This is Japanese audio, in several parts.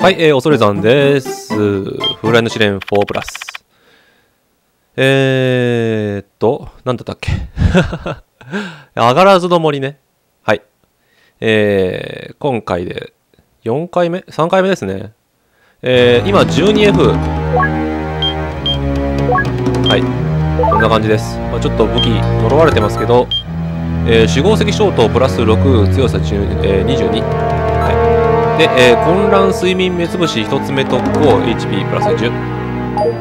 はい、おそれさんです。風来の試練4プラス。なんだったっけ上がらずの森ね。はい。今回で4回目 ?3 回目ですね。今 12F。はい。こんな感じです。まあ、ちょっと武器呪われてますけど、主合石消灯プラス6、強さ10、22。はい。で、混乱睡眠目つぶし1つ目特攻、HP プラス10。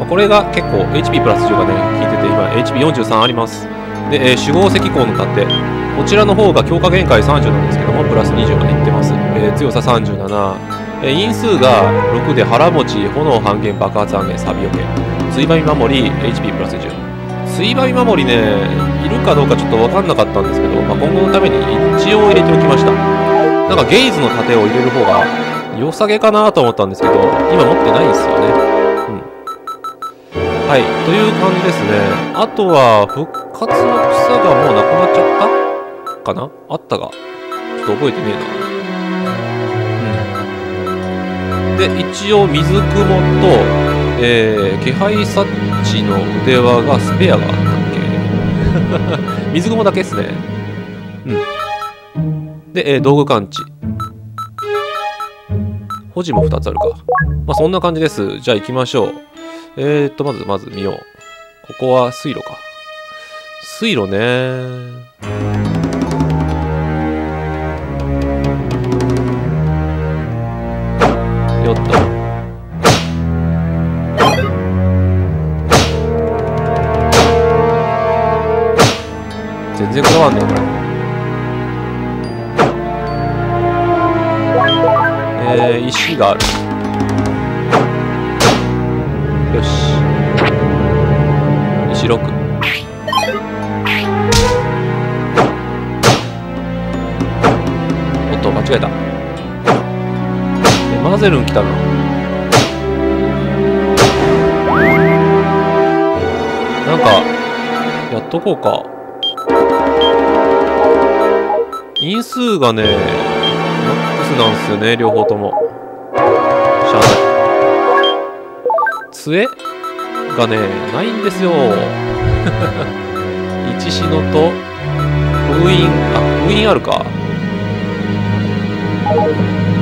これが結構 HP プラス10がね、効いてて、今 HP43 あります。で、主合石鋼の盾って、こちらの方が強化限界30なんですけども、プラス20までいってます。強さ37。因数が6で腹持ち、炎半減、爆発半減、サビよけ。ついばみ守り、HP プラス10。ついばみ守りね、いるかどうかちょっとわかんなかったんですけど、まあ、今後のために一応入れておきました。なんかゲイズの盾を入れる方が良さげかなと思ったんですけど、今持ってないんですよね。はい、という感じですね。あとは、復活の草がもうなくなっちゃったかなあったが。ちょっと覚えてねえな。うん。で、一応、水雲と、気配察知の腕輪が、スペアがあったっけ水雲だけっすね。うん。で、道具感知。保持も2つあるか。まあ、そんな感じです。じゃあ行きましょう。まず見よう。ここは水路か。水路ねー。よっと。全然変わんねえ、これ。石がある。よし。石6。おっと、間違えた。マゼルン来たな。なんか、やっとこうか。因数がね、マックスなんですよね、両方とも。しゃあない。杖がね、ないんですよ。一しのと、封印、あ、封印あるか。ちょ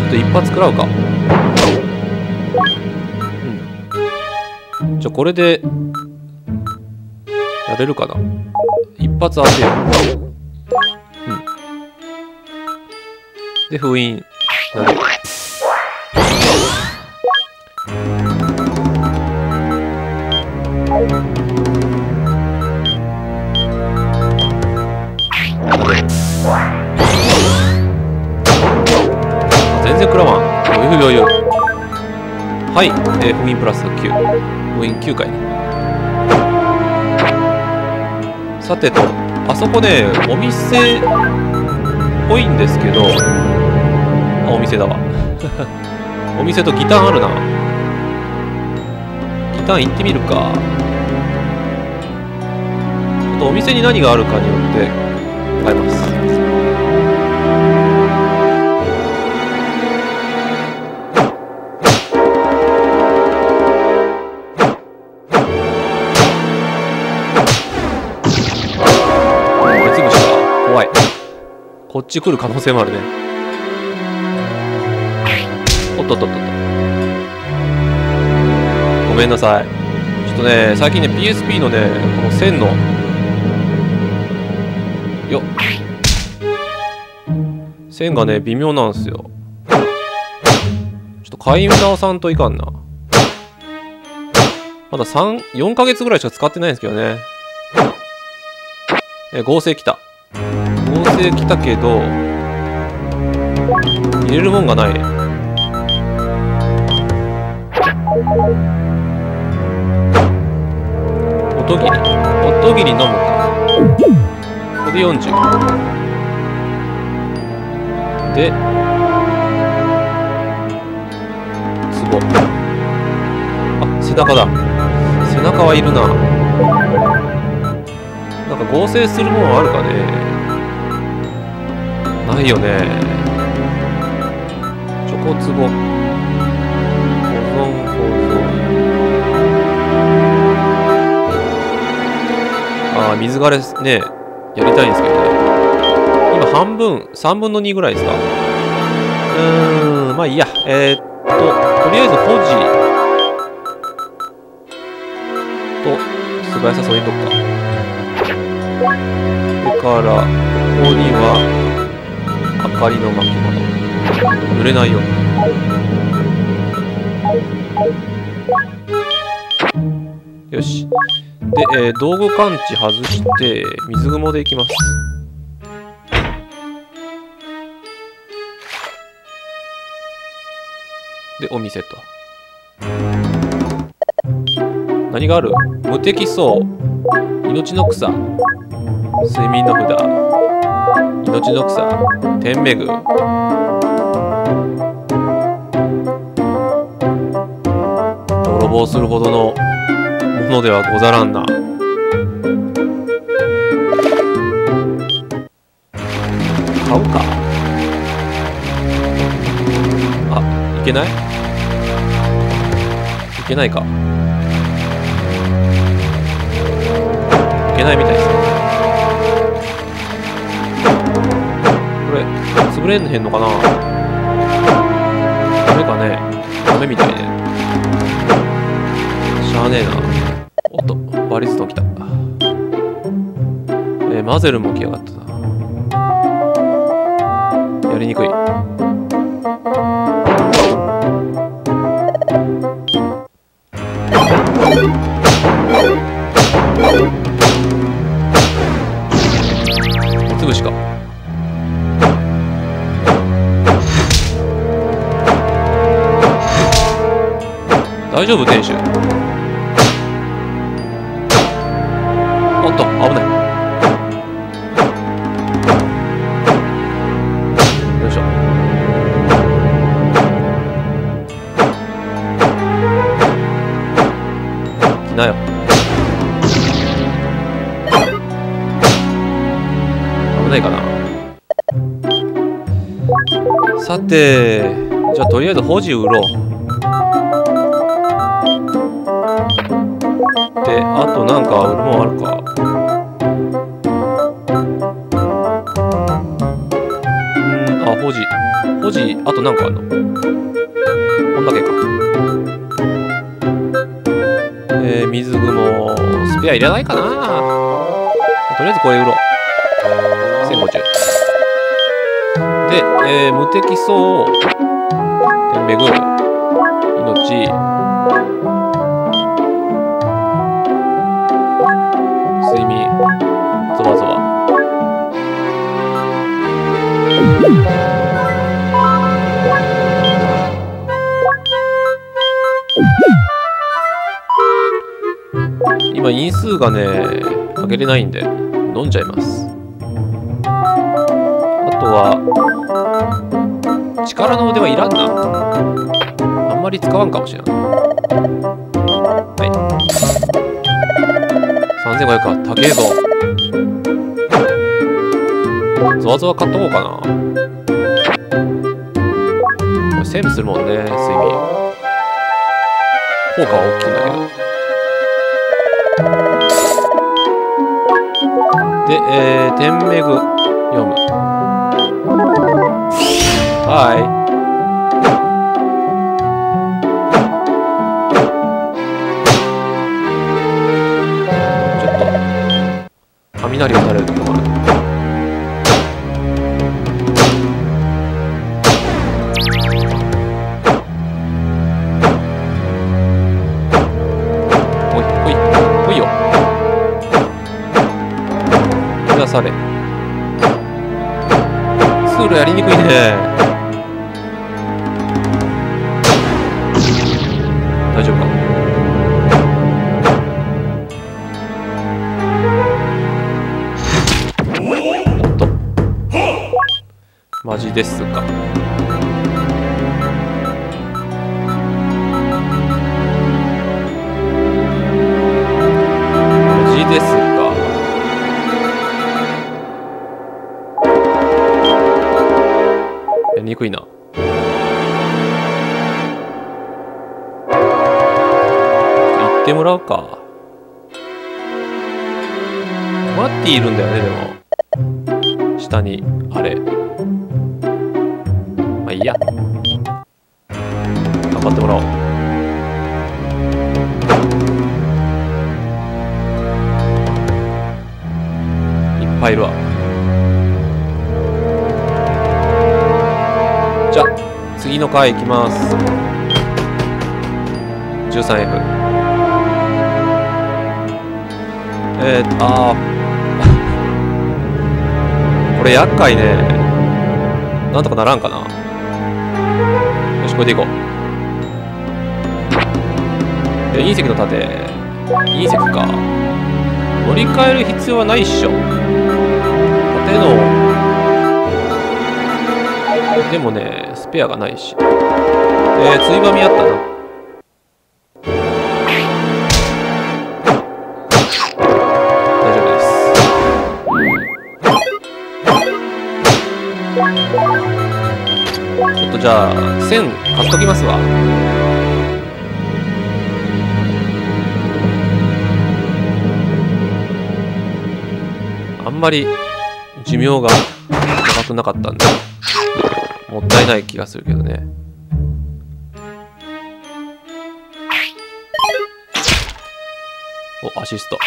っと一発食らうか。うん。じゃあこれで、やれるかな。一発当てよう。うん。で、封印。なる。はい、封印プラス9。封印9回ね。さてと、あそこね、お店っぽいんですけど、あ、お店だわ。お店とギターあるな。ギター行ってみるか。あとお店に何があるかによって変えます。こっち来る可能性もあるね。おっとっとっとっと。ごめんなさい。ちょっとね、最近ね、PSP のね、この線の。よっ。線がね、微妙なんですよ。ちょっと買い直さんといかんな。まだ4ヶ月ぐらいしか使ってないんですけどね。合成来た。来たけど入れるもんがないね。音切り音切り飲むか。ここで40で壺。あ、背中だ。背中はいるな。なんか合成するもんあるかね。ないよね。ポツボ保存保存。ああ、水枯れね、やりたいんですけどね。今半分、3分の2ぐらいですか。まあいいや。とりあえずポジと素早さ添えとくか。それから、ここには、明かりの巻物。濡れないよ。よし。で、道具感知外して、水雲でいきます。で、お店と。何がある？無敵草、命の草。睡眠の札、命の草、天目具。泥棒するほどのものではござらんな。買うか。あ、いけない？いけないか。いけないみたいですね。潰れんへんのかな。ダメかね。ダメみたいね。しゃあねえな。おっと、バリストン来た。マゼルも来やがったな。やりにくい。おつぶしか。大丈夫店主。おっと、危ない。よいしょ。来なよ。危ないかな。さて、じゃあとりあえず保持売ろう。で、あとなんか売るもんあるか。あ、保持。保持、あとなんかあるの？こんだけか。水雲。スペアいらないかな。とりあえずこれ売ろう。1050。で、無敵草、天目具、命、睡眠、ゾワゾワ。今因数がね上げれないんで飲んじゃいます。あとは力の腕はいらんな。あんまり使わんかもしれない。はい、3500か。高えぞ。ゾワゾワ買っとこうかな。これセーブするもんね、睡眠。効果は大きいんだけど。で、天目具読む。はーい。雷を打たれると困る。ほいほいほいよ。飛ばされ。通路やりにくいね。大丈夫か。マジですか。マジですか。やりにくいな。ってもらうか。もらっているんだよね、でも。下に、あれ。まあいいや。頑張ってもらおう。いっぱいいるわ。じゃあ次の回いきます。 13F これ厄介ね。なんとかならんかな。よし、これでいこう。隕石の盾、隕石か。乗り換える必要はないっしょ。でもね、スペアがないし。ついばみあったな。大丈夫です。ちょっとじゃあ線買っときますわ。あんまり寿命が長くなかったんでもったいない気がするけどね。お、アシスト。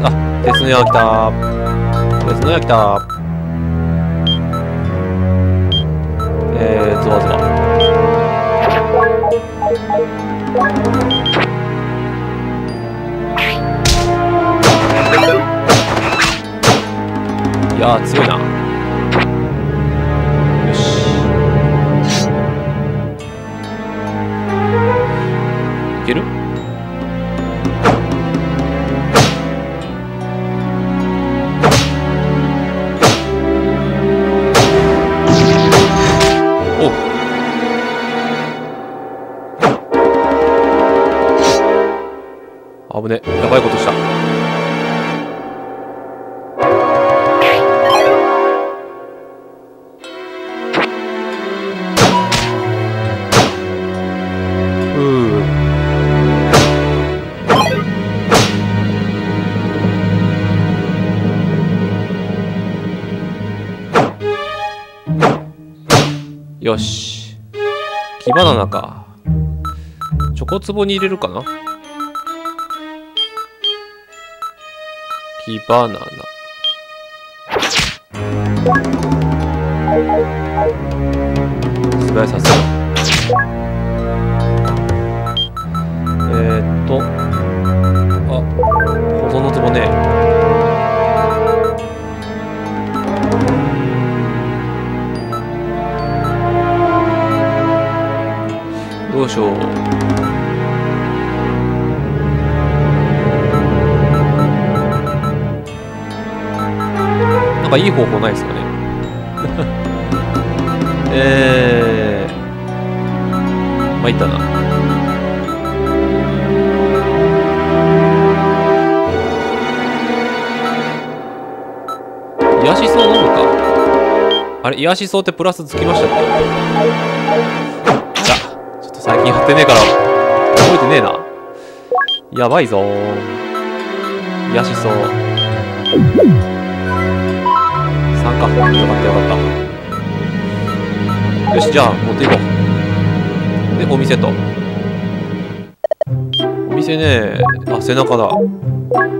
あ、鉄の矢来た。鉄の矢来た。ズバズバ。いやー強いな。よし、いける。おう、危ね、やばいことした。よし、木バナナか。チョコ壺に入れるかな。木バナナ。素早さそう。あ、保存の壺ね。どうしよう。なんかいい方法ないですかね。まあいったな。癒やし草飲むか。あれ、癒やし草ってプラスつきましたっけ。最近貼ってねえから覚えてねえな。やばいぞー。癒しそう。参加。よかったよかった。よし、じゃあ持っていこう。で、お店と。お店ね。あ、背中だ。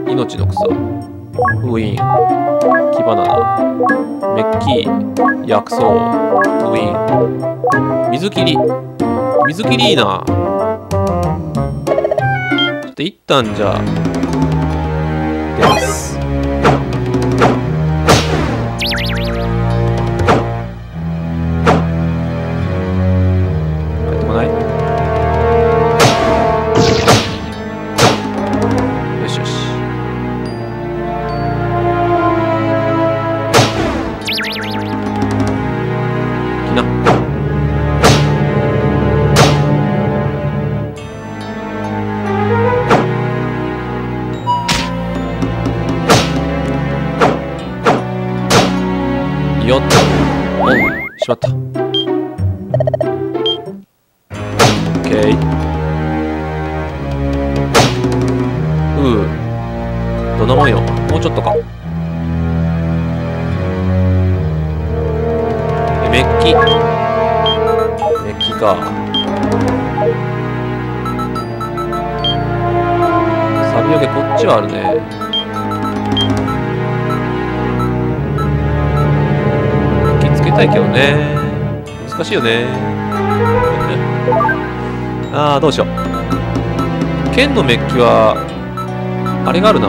命の草。封印。木バナナ。メッキー。薬草。封印。水切り。水切りいいな。ちょっと一旦じゃあ出ます。帰ってこない。よしよし。きな。よっと、おう、しまった。 오케이.どのもよ。もうちょっとか。メッキ。メッキか。サビよけこっちはあるね。 たいけどね、難しいよね。ああ、どうしよう。剣のメッキはあれがあるな、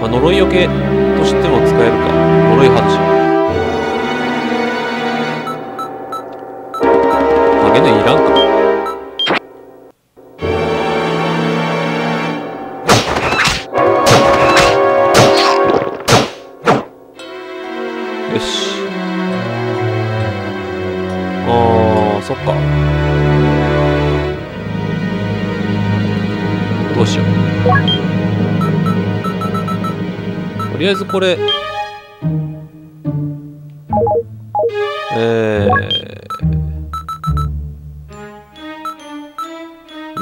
まあ、呪いよけとしても使えるか。呪いハンチ投げねいらんか。とりあえずこれ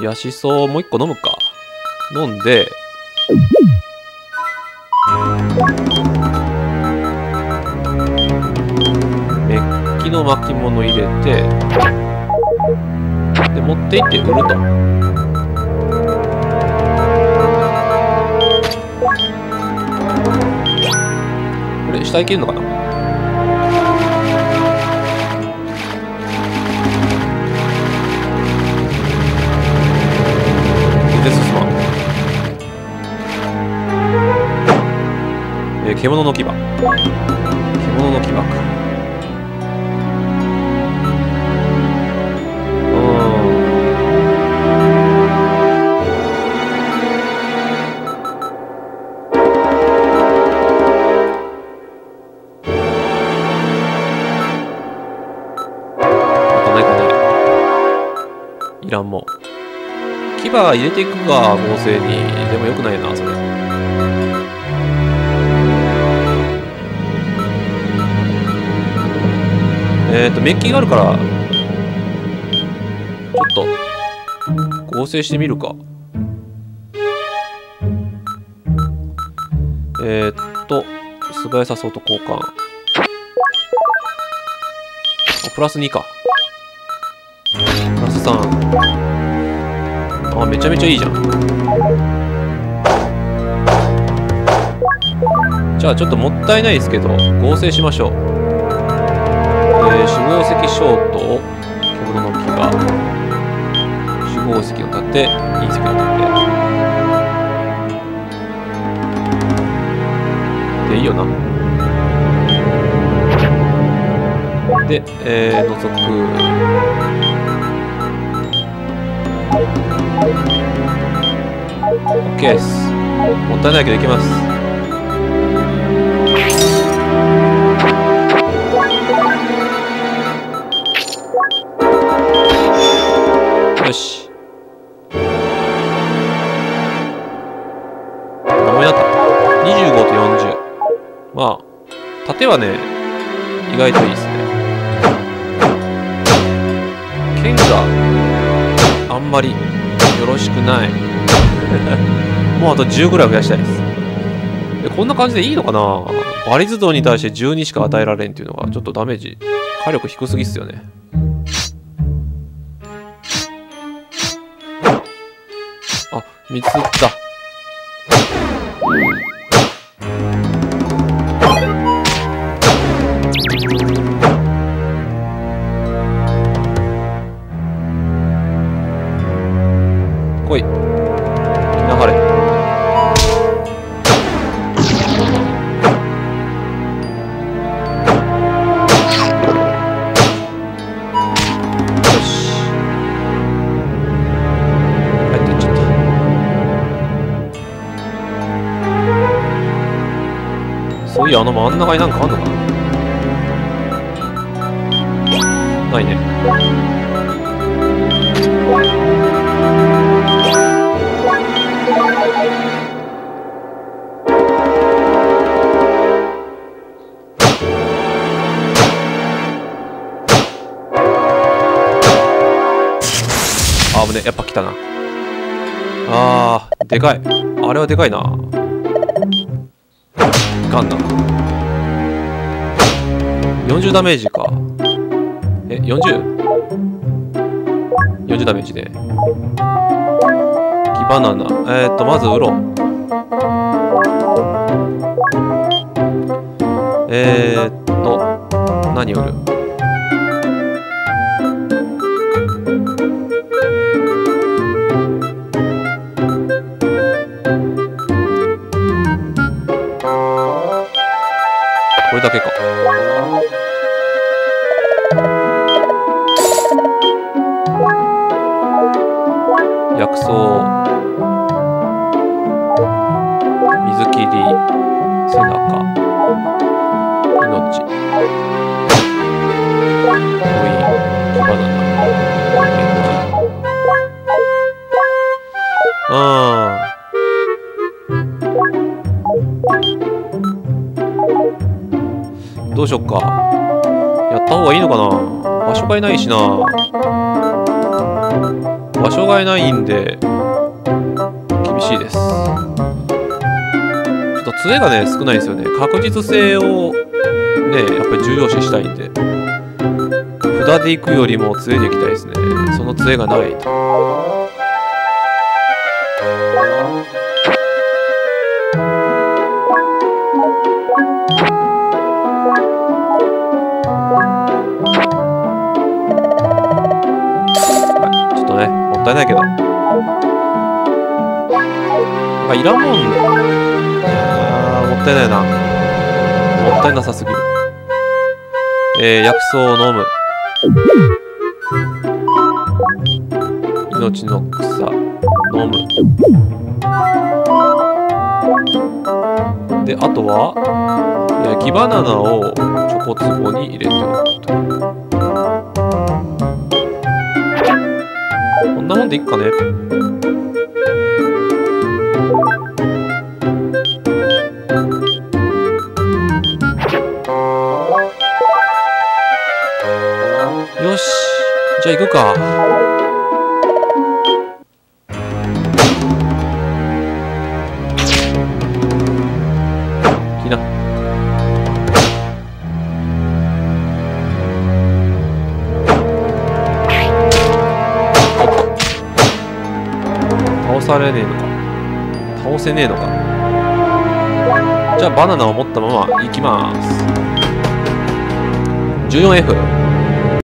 ヤシソもう一個飲むか。飲んでメッキの巻物入れてで持っていって売ると。 下行けるのかな。全然進まん。獣の牙。獣の牙か。もう牙入れていくか合成に。でもよくないなそれ。メッキがあるからちょっと合成してみるか。素早さそうと交換。あプラス2か。 あ、めちゃめちゃいいじゃん。じゃあちょっともったいないですけど合成しましょう。主合石ショートを獣の木が主合石の盾隕石の盾でいいよな。で覗く。 OK です。もったいないけどいきます。よし。何もやった。25と40。まあ縦はね意外といいですね。剣があんまりよろしくない。もうあと10ぐらい増やしたいです。こんな感じでいいのかな。バリズドンに対して12しか与えられんっていうのがちょっとダメージ火力低すぎっすよね。あ3つだ。来い。 いや、あの真ん中になんかあんのかな。ないね。たな。あー、でかい。あれはでかいな。ガンだ。40ダメージか。え、40?40 ダメージで。木バナナ。まずウロン。何売る？これだけか。薬草。水切り。背中。命。どうしよっか。やった方がいいのかな。場所がいないしな。場所がいないんで厳しいです。ちょっと杖がね少ないんですよね。確実性をね、やっぱり重要視したいんで、札で行くよりも杖で行きたいですね。その杖がないと。はい、ちょっとねもったいないけど、あ、いらんもん。あ、もったいないな。もったいなさすぎる。薬草を飲む。命の草飲む。で、あとは焼きバナナをチョコつぼに入れておくと。こんなもんでいっかね。じゃあ行くか。きな。倒されねえのか。倒せねえのか。じゃあバナナを持ったまま行きます。14F。